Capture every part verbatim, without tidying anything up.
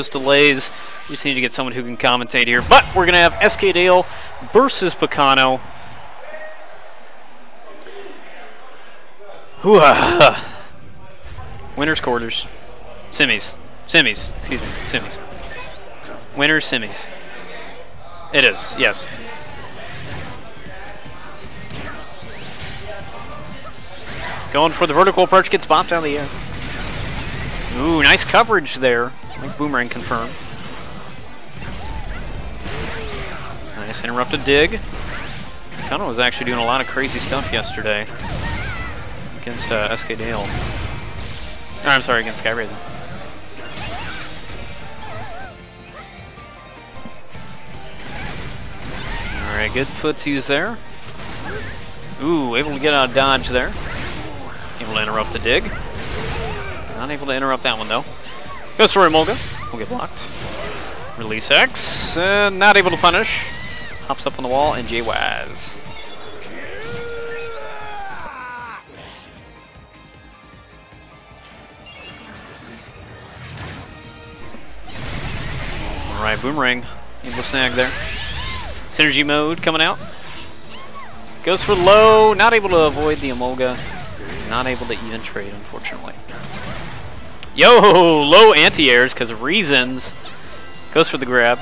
those delays. We just need to get someone who can commentate here. But we're going to have SkDale versus Picano. Hoo-ah. Winners, quarters, semis. Semis, excuse me, semis. Winners, semis. It is, yes. Going for the vertical approach, gets bopped out of the air. Ooh, nice coverage there. Like boomerang confirmed. Nice interrupted dig. Picano was actually doing a lot of crazy stuff yesterday against uh, SkDale. Oh, I'm sorry, against Skyraising. Alright, good footsies there. Ooh, able to get out of dodge there. Able to interrupt the dig. Not able to interrupt that one though. Goes for Emolga. Will get blocked. Release X. Uh, not able to punish. Hops up on the wall and J-Waz. Alright, boomerang. Able to snag there. Synergy mode coming out. Goes for low. Not able to avoid the Emolga. Not able to even trade, unfortunately. Yo, low anti-airs because of reasons. Goes for the grab.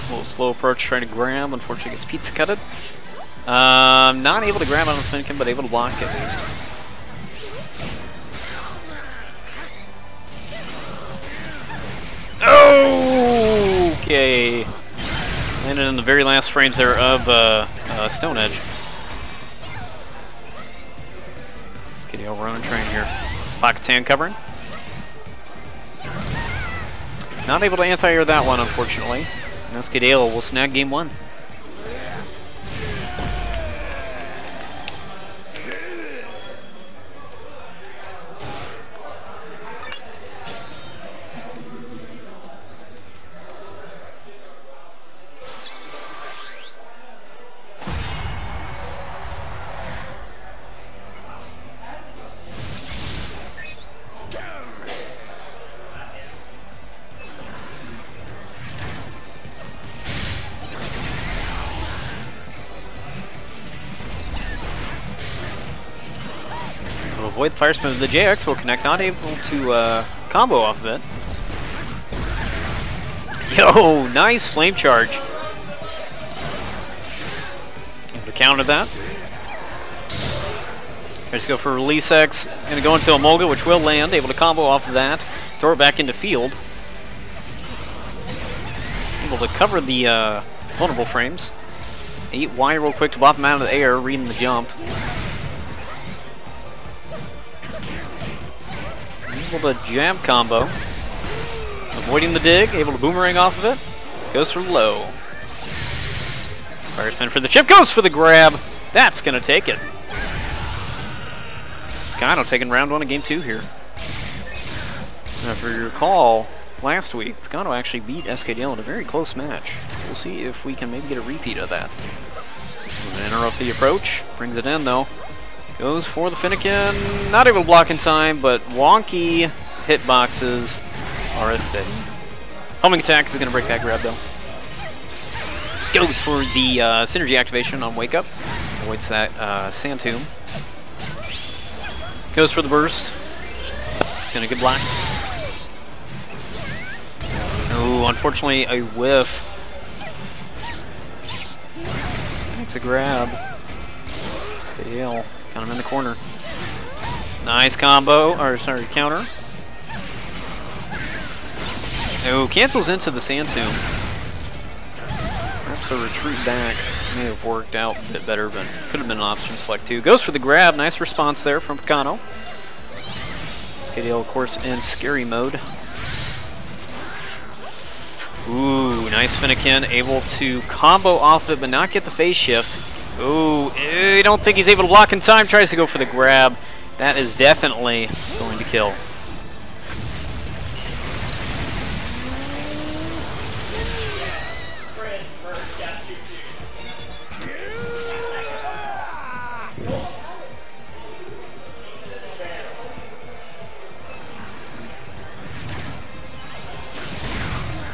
A little slow approach trying to grab. Unfortunately, gets pizza cutted. Um, not able to grab on the Finnegan, but able to block at least. Oh, okay. Landed in the very last frames there of uh, uh, Stone Edge. SkDale running train here. Pakatan covering. Not able to anti-air that one, unfortunately. Now SkDale will snag game one. Avoid the fire spin. The J X will connect, not able to uh, combo off of it. Yo, nice flame charge. Able to counter that. Let's go for release X. Gonna go into Emolga, which will land. Able to combo off of that. Throw it back into field. Able to cover the uh, vulnerable frames. eight Y real quick to bop him out of the air, reading the jump. Able to jam combo, avoiding the dig, able to boomerang off of it, goes for low. Fire spin for the chip, goes for the grab, that's going to take it. Picano taking round one of game two here. Now if you recall, last week, Picano actually beat SkDale in a very close match, so we'll see if we can maybe get a repeat of that. Interrupt the approach, brings it in though. Goes for the Finnegan, not able to block in time, but wonky hitboxes are a thing. Homing attack is going to break that grab though. Goes for the uh, synergy activation on wake up, avoids that uh, sand tomb. Goes for the burst, going to get blocked. Oh, unfortunately a whiff. Snakes a grab. SkDale. Got him in the corner. Nice combo, or sorry, counter. Oh, cancels into the sand tomb. Perhaps a retreat back may have worked out a bit better, but could have been an option select too. Goes for the grab, nice response there from Picano. SkDale, of course, in scary mode. Ooh, nice Finnegan, able to combo off it, but not get the phase shift. Ooh, I don't think he's able to block in time. Tries to go for the grab. That is definitely going to kill.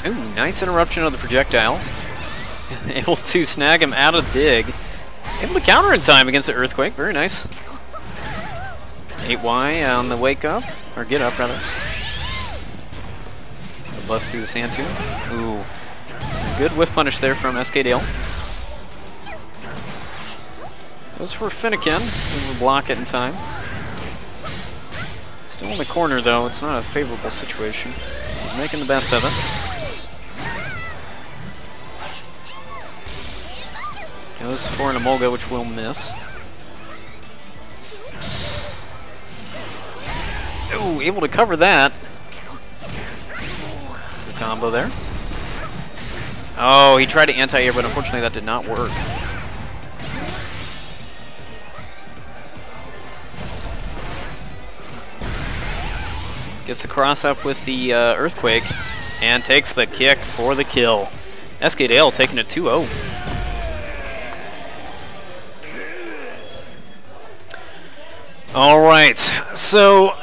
Ooh, nice interruption of the projectile. Able to snag him out of dig. Able to counter in time against the Earthquake. Very nice. eight Y on the wake up. Or get up, rather. A bust through the sand tube. Ooh. Good whiff punish there from SkDale. Goes for Finnegan. Able to block it in time. Still in the corner, though. It's not a favorable situation. He's making the best of it. Goes for an Emolga, which will miss. Ooh, able to cover that. The combo there. Oh, he tried to anti-air, but unfortunately that did not work. Gets the cross up with the uh, Earthquake and takes the kick for the kill. SkDale taking a two oh. Alright, so